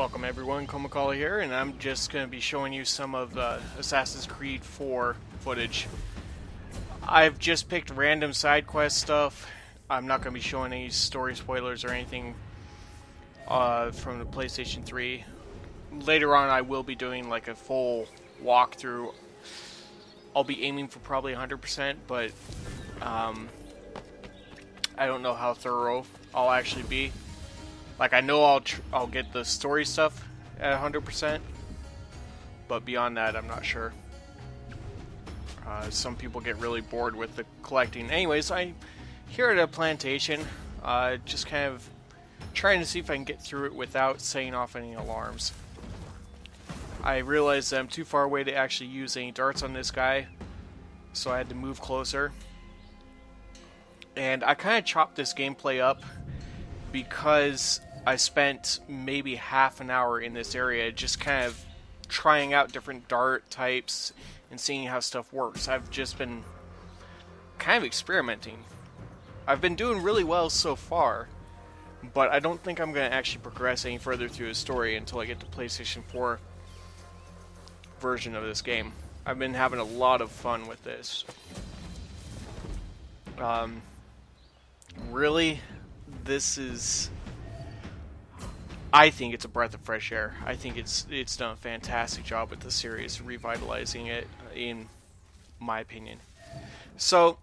Welcome everyone, Komakala here, and I'm just going to be showing you some of Assassin's Creed 4 footage. I've just picked random side quest stuff. I'm not going to be showing any story spoilers or anything from the PlayStation 3. Later on I will be doing like a full walkthrough. I'll be aiming for probably 100%, but I don't know how thorough I'll actually be. Like, I know I'll get the story stuff at 100%, but beyond that, I'm not sure. Some people get really bored with the collecting. Anyways, I'm here at a plantation, just kind of trying to see if I can get through it without setting off any alarms. I realized that I'm too far away to actually use any darts on this guy, so I had to move closer. And I kind of chopped this gameplay up because I spent maybe half an hour in this area just kind of trying out different dart types and seeing how stuff works. I've just been kind of experimenting. I've been doing really well so far, but I don't think I'm going to actually progress any further through the story until I get the PlayStation 4 version of this game. I've been having a lot of fun with this. Really, this is, I think it's a breath of fresh air. I think it's done a fantastic job with the series, revitalizing it, in my opinion. So,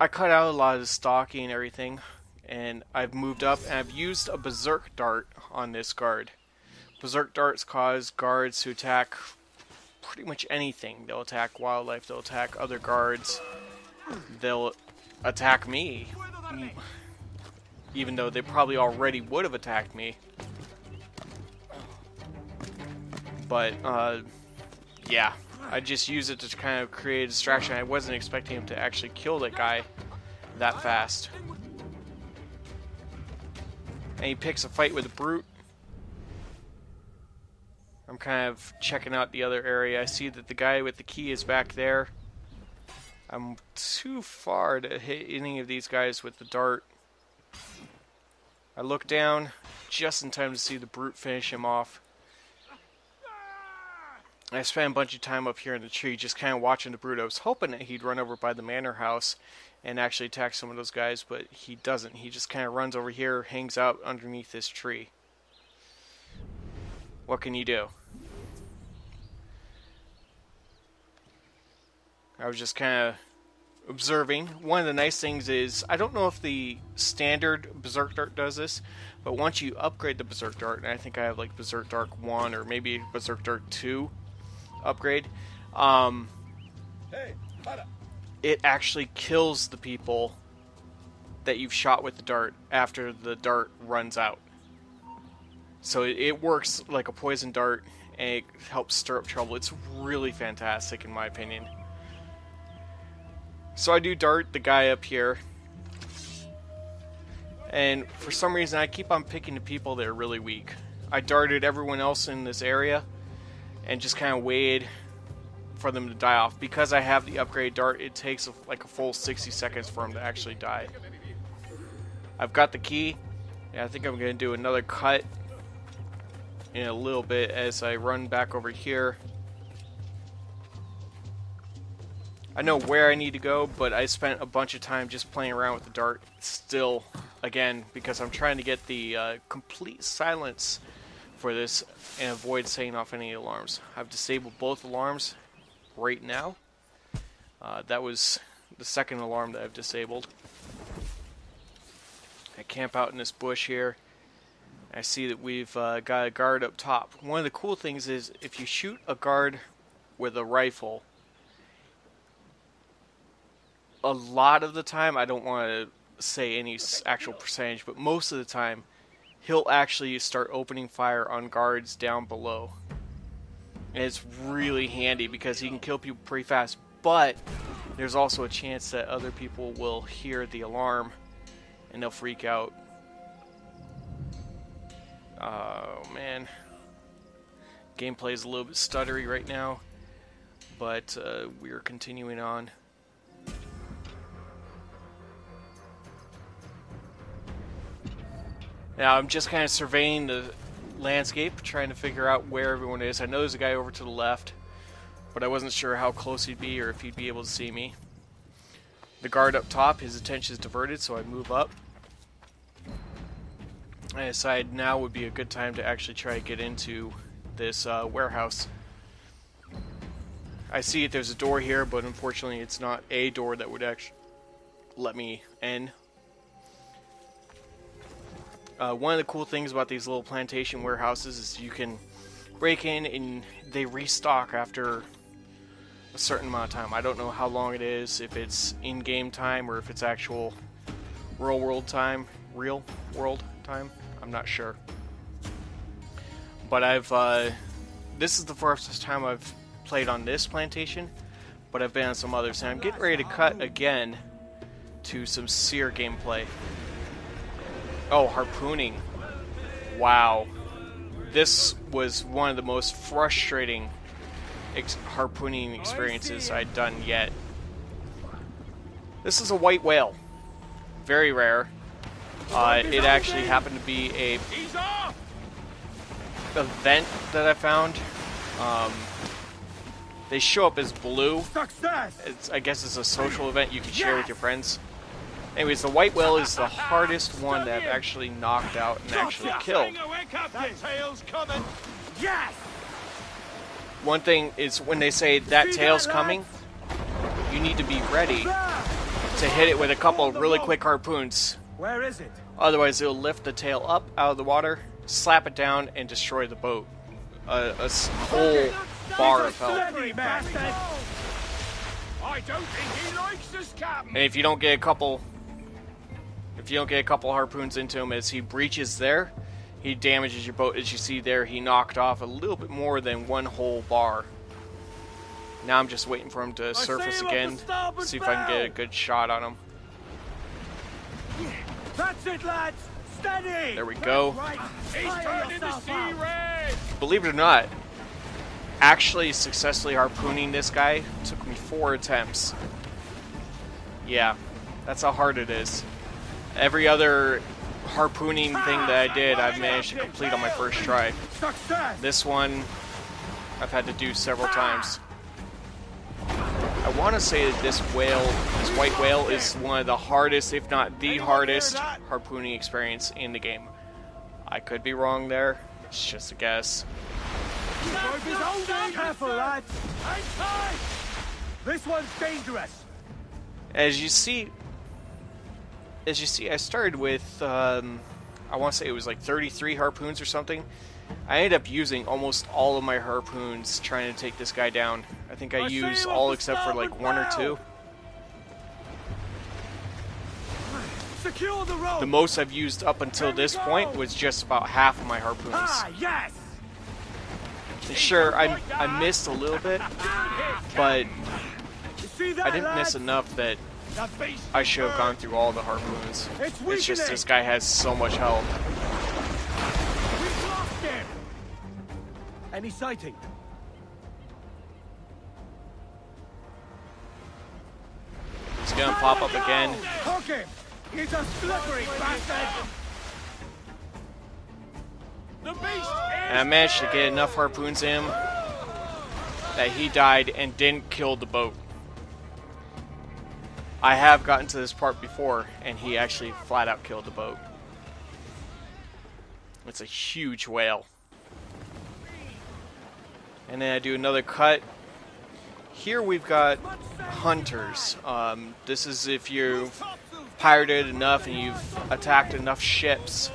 I cut out a lot of the stalking and everything, and I've moved up, and I've used a Berserk Dart on this guard. Berserk Darts cause guards to attack pretty much anything. They'll attack wildlife, they'll attack other guards, they'll attack me. Even though they probably already would have attacked me. But, yeah. I just used it to kind of create a distraction. I wasn't expecting him to actually kill that guy that fast. And he picks a fight with a brute. I'm kind of checking out the other area. I see that the guy with the key is back there. I'm too far to hit any of these guys with the dart. I look down just in time to see the brute finish him off. I spent a bunch of time up here in the tree just kind of watching the brute. I was hoping that he'd run over by the manor house and actually attack some of those guys, but he doesn't. He just kind of runs over here, hangs out underneath this tree. What can you do? I was just kind of observing. One of the nice things is, I don't know if the standard Berserk Dart does this, but once you upgrade the Berserk Dart, and I think I have like Berserk Dart 1 or maybe Berserk Dart 2 upgrade, it actually kills the people that you've shot with the dart after the dart runs out. So it works like a poison dart, and it helps stir up trouble. It's really fantastic in my opinion. So I do dart the guy up here, and for some reason I keep on picking the people that are really weak. I darted everyone else in this area and just kind of waited for them to die off. Because I have the upgrade dart, it takes like a full 60 seconds for them to actually die. I've got the key, and I think I'm going to do another cut in a little bit as I run back over here. I know where I need to go, but I spent a bunch of time just playing around with the dart still, again, because I'm trying to get the complete silence for this and avoid setting off any alarms. I've disabled both alarms right now. That was the second alarm that I've disabled. I camp out in this bush here. I see that we've got a guard up top. One of the cool things is if you shoot a guard with a rifle, a lot of the time, I don't want to say any actual percentage, but most of the time, he'll actually start opening fire on guards down below. And it's really handy because he can kill people pretty fast, but there's also a chance that other people will hear the alarm and they'll freak out. Oh man. Gameplay's a little bit stuttery right now, but we're continuing on. Now I'm just kind of surveying the landscape, trying to figure out where everyone is. I know there's a guy over to the left, but I wasn't sure how close he'd be or if he'd be able to see me. The guard up top, his attention is diverted, so I move up. I decide now would be a good time to actually try to get into this warehouse. I see there's a door here, but unfortunately it's not a door that would actually let me in. One of the cool things about these little plantation warehouses is you can break in and they restock after a certain amount of time. I don't know how long it is, if it's in-game time or if it's actual real world time. I'm not sure. But I've this is the first time I've played on this plantation, but I've been on some others, and I'm getting ready to cut again to some seer gameplay. Oh, harpooning. Wow. This was one of the most frustrating harpooning experiences I'd done yet. This is a white whale, very rare. It actually happened to be a event that I found. They show up as blue. I guess it's a social event you can share with your friends. Anyways, the white whale is the hardest one that I've actually knocked out and actually killed. One thing is when they say that tail's coming, you need to be ready to hit it with a couple of really quick harpoons. Where is it? Otherwise, it'll lift the tail up out of the water, slap it down, and destroy the boat. A whole bar of health. I don't think he likes this, Captain. And if you don't get a couple, harpoons into him as he breaches there, he damages your boat. As you see there, he knocked off a little bit more than one whole bar. Now I'm just waiting for him to surface again, see if I can get a good shot on him. That's it, lads! Steady! There we go. He's turned into sea ray! Believe it or not, actually successfully harpooning this guy took me 4 attempts. Yeah, that's how hard it is. Every other harpooning thing that I did, I've managed to complete on my first try. This one, I've had to do several times. I want to say that this whale, this white whale, is one of the hardest, if not the hardest, harpooning experience in the game. I could be wrong there. It's just a guess. Careful, lads. This one's dangerous. As you see, I started with, I want to say it was like 33 harpoons or something. I ended up using almost all of my harpoons trying to take this guy down. I think I used all except for like 1 or 2. Secure the rope. The most I've used up until this point was just about half of my harpoons. Yes. Sure, I missed a little bit, but I didn't miss enough that I should have gone through all the harpoons. It's just this guy has so much health. Any sighting? It's gonna pop up again. It's a slithering bastard. And I managed to get enough harpoons in him that he died and didn't kill the boat. I have gotten to this part before, and he actually flat out killed the boat. It's a huge whale. And then I do another cut. Here we've got hunters. This is if you've pirated enough and you've attacked enough ships,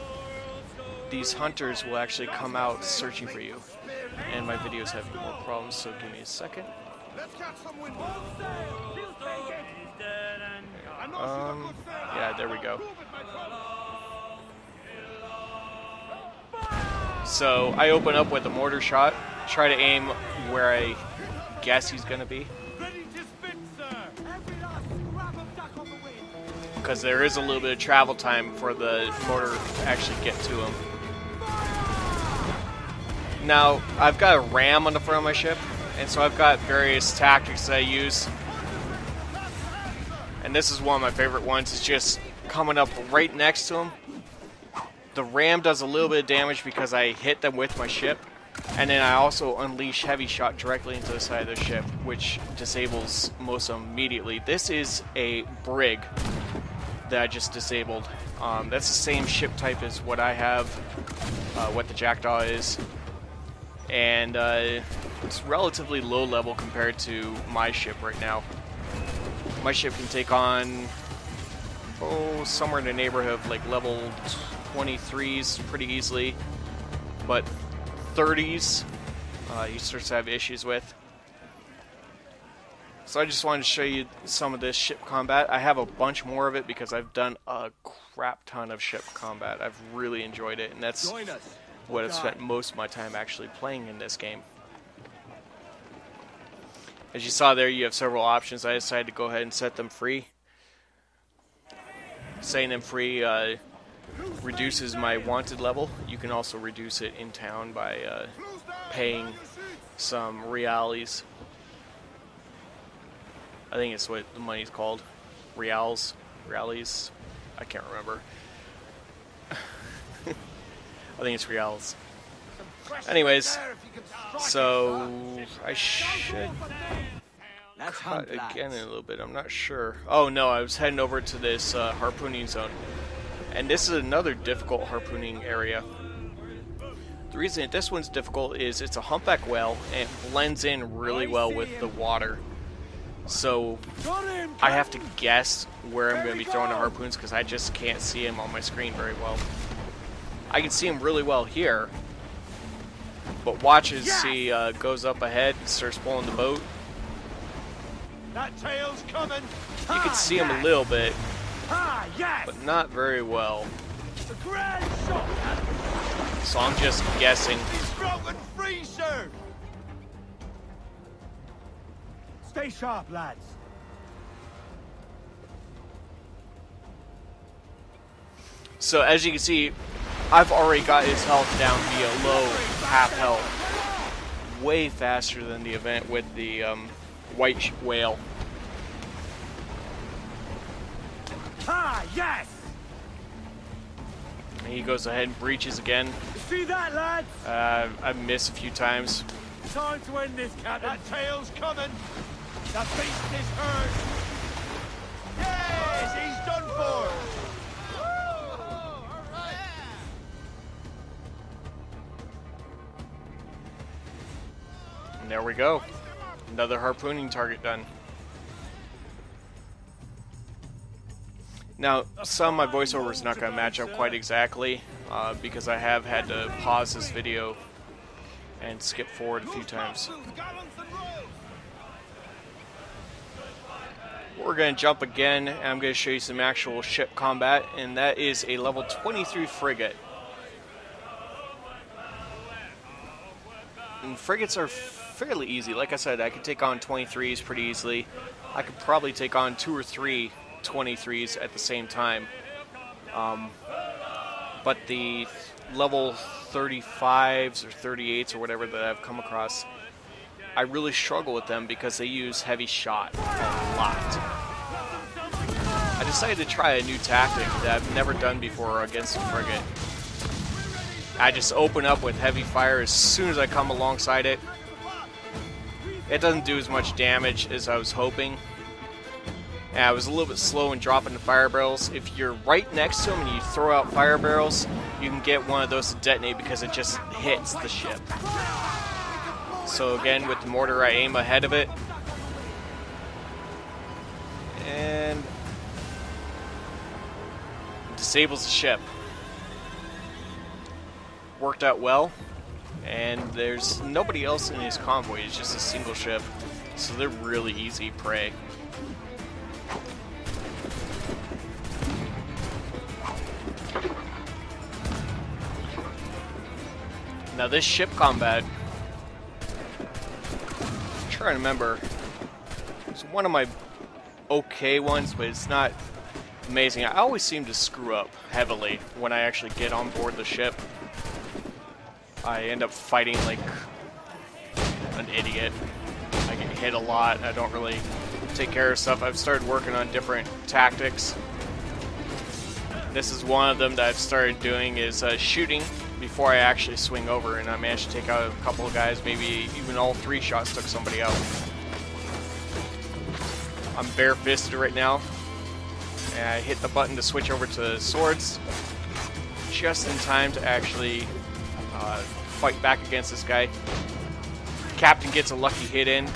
these hunters will actually come out searching for you. And my video's having more problems, so give me a second. Yeah, there we go. So I open up with a mortar shot, try to aim where I guess he's gonna be, because there is a little bit of travel time for the mortar to actually get to him. Now, I've got a ram on the front of my ship, and so I've got various tactics that I use. And this is one of my favorite ones, is just coming up right next to him The ram does a little bit of damage because I hit them with my ship, and then I also unleash heavy shot directly into the side of the ship, which disables most of them immediately. This is a brig that I just disabled. That's the same ship type as what I have, what the Jackdaw is, and it's relatively low level compared to my ship right now. My ship can take on, oh, somewhere in the neighborhood of like level 23s pretty easily, but 30s he starts to have issues with. So I just wanted to show you some of this ship combat. I have a bunch more of it because I've done a crap ton of ship combat. I've really enjoyed it, and that's what I've spent most of my time actually playing in this game. As you saw there, you have several options. I decided to go ahead and set them free. Setting them free reduces my wanted level. You can also reduce it in town by paying some reales. I think it's what the money's called. Reals? Reales? I can't remember. I think it's reals. Anyways, so I should cut again in a little bit. I'm not sure. Oh no, I was heading over to this harpooning zone. And this is another difficult harpooning area. The reason that this one's difficult is it's a humpback whale and it blends in really well with the water. So I have to guess where I'm going to be throwing the harpoons because I just can't see him on my screen very well. I can see him really well here, but watch as he goes up ahead and starts pulling the boat. That tail's coming. You can see him a little bit, but not very well. So I'm just guessing. He's broken free, sir. Stay sharp, lads. So as you can see, I've already got his health down via low half health, way faster than the event with the white whale. Ah, yes. And he goes ahead and breaches again. See that, lads? I missed a few times. Time to end this, Captain. That tail's coming. The beast is hurt. Yes, he's done for. All right. And there we go. Another harpooning target done. Now, some of my voiceover is not going to match up quite exactly because I have had to pause this video and skip forward a few times. We're going to jump again, and I'm going to show you some actual ship combat, and that is a level 23 frigate. And frigates are fairly easy. Like I said, I could take on 23s pretty easily. I could probably take on 2 or 3 23s at the same time. But the level 35s or 38s or whatever that I've come across, I really struggle with them because they use heavy shot a lot. I decided to try a new tactic that I've never done before against a frigate. I just open up with heavy fire as soon as I come alongside it. It doesn't do as much damage as I was hoping. And I was a little bit slow in dropping the fire barrels. If you're right next to them and you throw out fire barrels, you can get one of those to detonate because it just hits the ship. So again, with the mortar, I aim ahead of it. And disables the ship. Worked out well. And there's nobody else in his convoy. It's just a single ship. So they're really easy prey. Now this ship combat, I'm trying to remember, it's one of my okay ones, but it's not amazing. I always seem to screw up heavily when I actually get on board the ship. I end up fighting like an idiot. I get hit a lot. I don't really take care of stuff. I've started working on different tactics. This is one of them that I've started doing is shooting before I actually swing over, and I managed to take out a couple of guys. Maybe even all three shots took somebody out. I'm bare-fisted right now, and I hit the button to switch over to swords just in time to actually fight back against this guy. Captain gets a lucky hit in,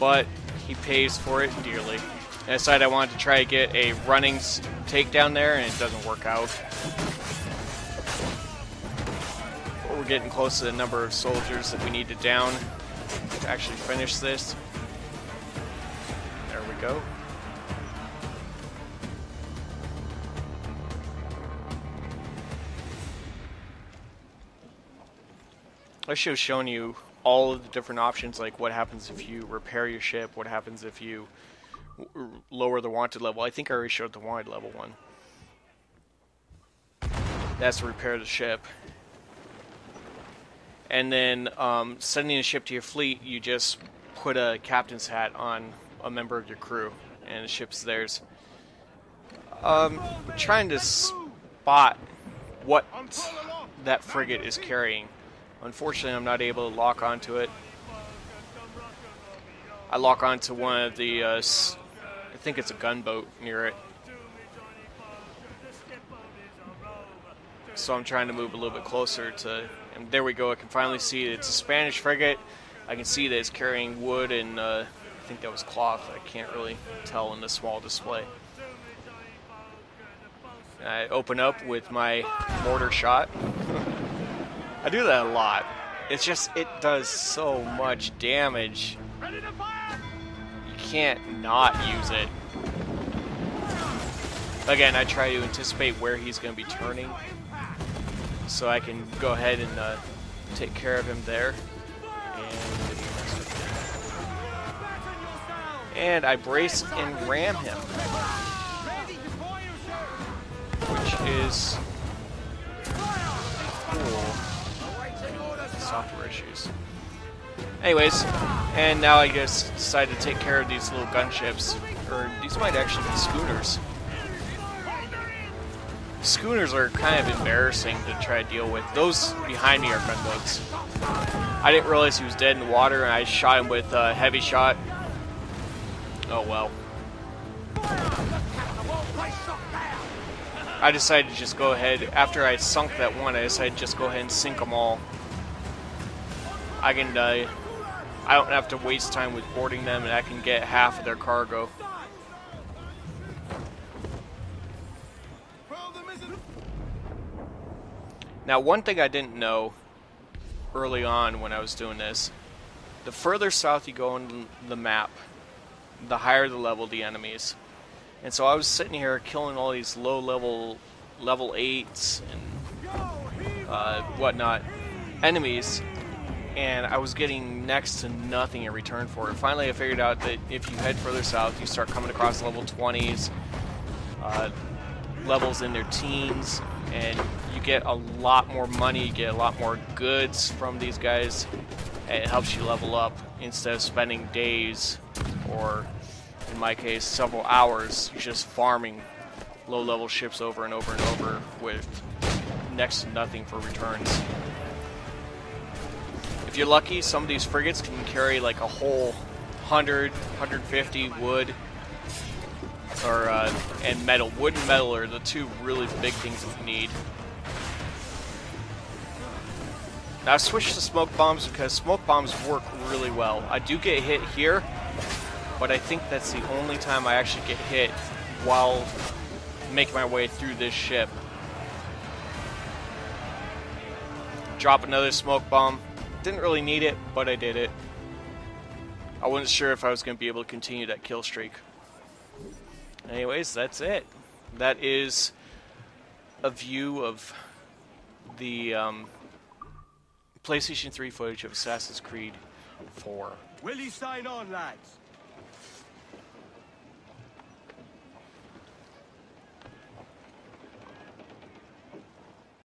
but he pays for it dearly. I decided I wanted to try to get a running takedown there, and it doesn't work out. But we're getting close to the number of soldiers that we need to down to actually finish this. There we go. I should have shown you all of the different options, like what happens if you repair your ship, what happens if you lower the wanted level. I think I already showed the wanted level one. That's repair the ship. And then sending a ship to your fleet, you just put a captain's hat on a member of your crew, and the ship's theirs. Trying to spot what that frigate is carrying. Unfortunately, I'm not able to lock onto it. I lock onto one of the, I think it's a gunboat near it. So I'm trying to move a little bit closer to, and there we go, I can finally see it. It's a Spanish frigate. I can see that it's carrying wood and I think that was cloth. I can't really tell in the small display. And I open up with my mortar shot. I do that a lot. It's just, it does so much damage. You can't not use it. Again, I try to anticipate where he's going to be turning, so I can go ahead and take care of him there. And I brace and ram him, which is cool. Software issues. Anyways, and now I guess decide to take care of these little gunships, or these might actually be schooners. Schooners are kind of embarrassing to try to deal with. Those behind me are gunboats. I didn't realize he was dead in the water, and I shot him with a heavy shot. Oh well. I decided to just go ahead, after I sunk that one, I decided to just go ahead and sink them all. I can I don't have to waste time with boarding them, and I can get half of their cargo. Now, one thing I didn't know early on when I was doing this, the further south you go on the map, the higher the level of the enemies. And so I was sitting here killing all these low level 8s and whatnot enemies, and I was getting next to nothing in return for it. Finally, I figured out that if you head further south, you start coming across level 20s, levels in their teens, and you get a lot more money, you get a lot more goods from these guys, and it helps you level up instead of spending days, or in my case, several hours just farming low-level ships over and over and over with next to nothing for returns. If you're lucky, some of these frigates can carry like a whole 100, 150 wood, or and metal. Wood and metal are the two really big things that you need. Now I switched to smoke bombs because smoke bombs work really well. I do get hit here, but I think that's the only time I actually get hit while making my way through this ship. Drop another smoke bomb. Didn't really need it, but I did it. I wasn't sure if I was going to be able to continue that kill streak. Anyways, that's it. That is a view of the PlayStation 3 footage of Assassin's Creed 4. Will you sign on, lads?